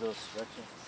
those directions.